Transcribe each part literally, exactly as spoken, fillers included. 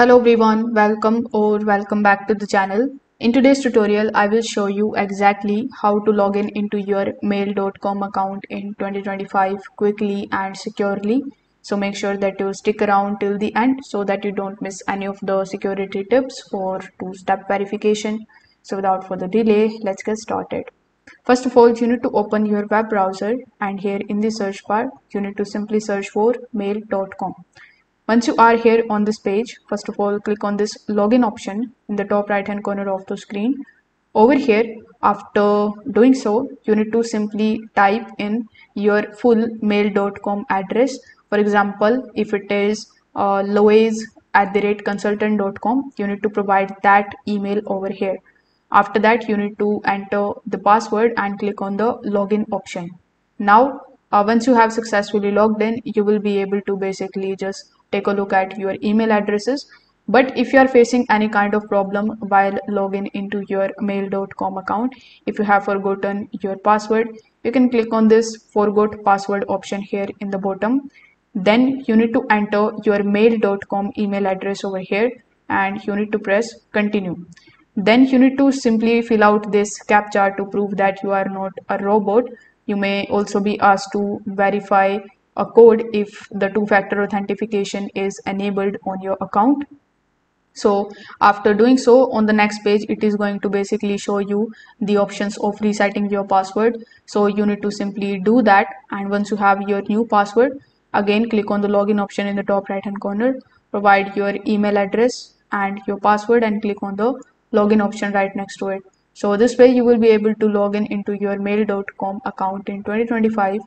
Hello everyone, welcome or welcome back to the channel. In today's tutorial, I will show you exactly how to log in into your mail dot com account in twenty twenty-five quickly and securely. So make sure that you stick around till the end so that you don't miss any of the security tips or two-step verification. So without further delay, let's get started. First of all, you need to open your web browser and here in the search bar, you need to simply search for mail dot com. Once you are here on this page, first of all, click on this login option in the top right hand corner of the screen. Over here, after doing so, you need to simply type in your full mail dot com address. For example, if it is uh, lois at the rate consultant dot com, you need to provide that email over here. After that, you need to enter the password and click on the login option. Now, uh, once you have successfully logged in, you will be able to basically just take a look at your email addresses. But if you are facing any kind of problem while logging into your mail dot com account, if you have forgotten your password, you can click on this forgot password option here in the bottom. Then you need to enter your mail dot com email address over here and you need to press continue. Then you need to simply fill out this CAPTCHA to prove that you are not a robot. You may also be asked to verify a code if the two-factor authentication is enabled on your account. So after doing so, on the next page it is going to basically show you the options of resetting your password. So you need to simply do that, and once you have your new password, again click on the login option in the top right hand corner, provide your email address and your password and click on the login option right next to it. So this way you will be able to log in into your mail dot com account in twenty twenty-five.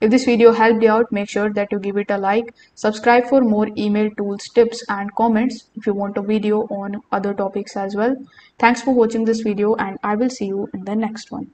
If this video helped you out, make sure that you give it a like, subscribe for more email tools, tips and comments if you want a video on other topics as well. Thanks for watching this video and I will see you in the next one.